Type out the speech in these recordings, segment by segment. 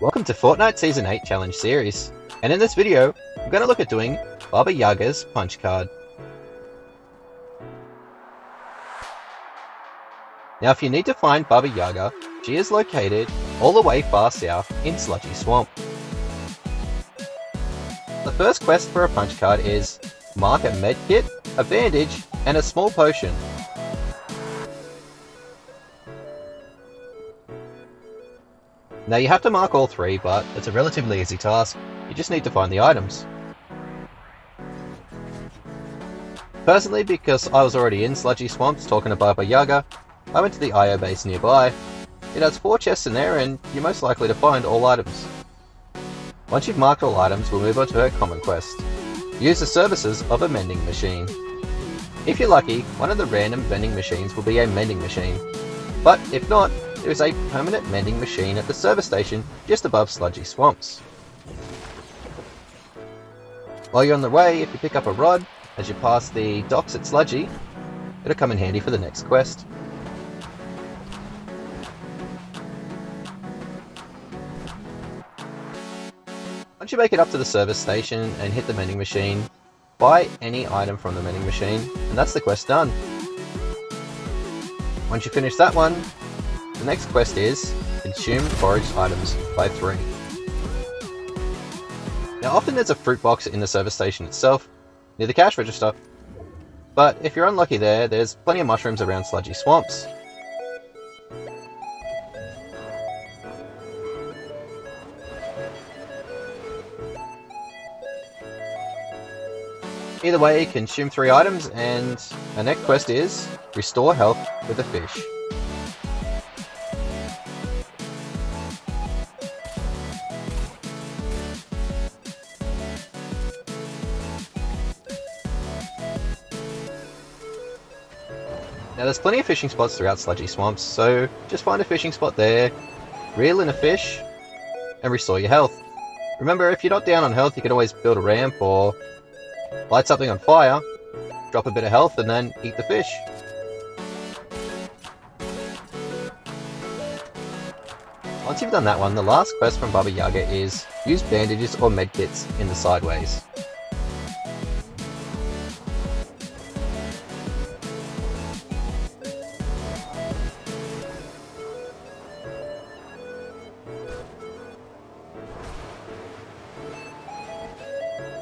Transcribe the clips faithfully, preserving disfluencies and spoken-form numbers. Welcome to Fortnite Season eight Challenge Series, and in this video, I'm going to look at doing Baba Yaga's Punch Card. Now if you need to find Baba Yaga, she is located all the way far south in Sludgy Swamp. The first quest for a punch card is mark a med kit, a bandage, and a small potion. Now you have to mark all three, but it's a relatively easy task. You just need to find the items. Personally, because I was already in Sludgy Swamps talking to Baba Yaga, I went to the I O base nearby. It has four chests in there and you're most likely to find all items. Once you've marked all items, we'll move on to her common quest. Use the services of a mending machine. If you're lucky, one of the random vending machines will be a mending machine. But if not, there is a permanent mending machine at the service station just above Sludgy Swamps. While you're on the way, if you pick up a rod as you pass the docks at Sludgy, it'll come in handy for the next quest. Once you make it up to the service station and hit the vending machine, buy any item from the vending machine, and that's the quest done. Once you finish that one, the next quest is consume foraged items by three. Now often there's a fruit box in the service station itself, near the cash register, but if you're unlucky there, there's plenty of mushrooms around Sludgy Swamps. Either way, consume three items, and the next quest is restore health with a fish. Now there's plenty of fishing spots throughout Sludgy Swamps, so just find a fishing spot there, reel in a fish, and restore your health. Remember, if you're not down on health, you can always build a ramp or light something on fire, drop a bit of health, and then eat the fish. Once you've done that one, the last quest from Baba Yaga is use bandages or med kits in the sideways.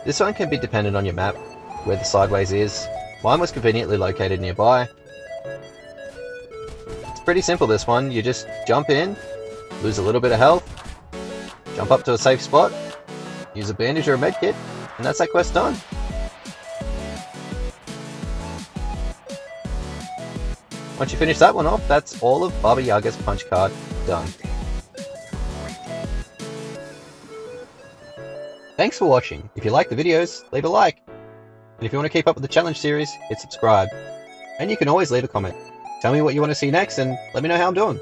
This one can be dependent on your map, where the sideways is. Mine was conveniently located nearby. It's pretty simple this one, you just jump in, lose a little bit of health, jump up to a safe spot, use a bandage or a med kit, and that's that quest done. Once you finish that one off, that's all of Baba Yaga's punch card done. Thanks for watching. If you like the videos, leave a like. And if you want to keep up with the challenge series, hit subscribe. And you can always leave a comment. Tell me what you want to see next and let me know how I'm doing.